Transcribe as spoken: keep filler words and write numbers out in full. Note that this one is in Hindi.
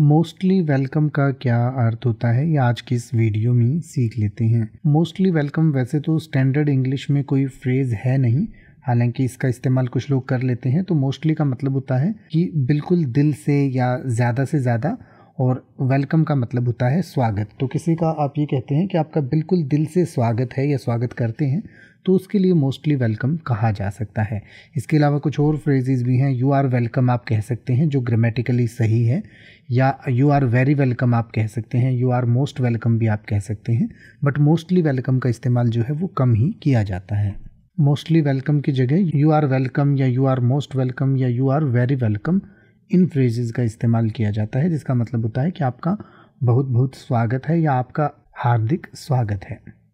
मोस्टली वेलकम का क्या अर्थ होता है ये आज की इस वीडियो में सीख लेते हैं। मोस्टली वेलकम वैसे तो स्टैंडर्ड इंग्लिश में कोई फ्रेज है नहीं, हालांकि इसका इस्तेमाल कुछ लोग कर लेते हैं। तो मोस्टली का मतलब होता है कि बिल्कुल दिल से या ज़्यादा से ज़्यादा, और वेलकम का मतलब होता है स्वागत। तो किसी का आप ये कहते हैं कि आपका बिल्कुल दिल से स्वागत है या स्वागत करते हैं, तो उसके लिए मोस्टली वेलकम कहा जा सकता है। इसके अलावा कुछ और फ्रेजेस भी हैं। यू आर वेलकम आप कह सकते हैं, जो ग्रामेटिकली सही है, या यू आर वेरी वेलकम आप कह सकते हैं, यू आर मोस्ट वेलकम भी आप कह सकते हैं। बट मोस्टली वेलकम का इस्तेमाल जो है वो कम ही किया जाता है। मोस्टली वेलकम की जगह यू आर वेलकम या यू आर मोस्ट वेलकम या you are very welcome, in phrases का इस्तेमाल किया जाता है, जिसका मतलब होता है कि आपका बहुत बहुत स्वागत है या आपका हार्दिक स्वागत है।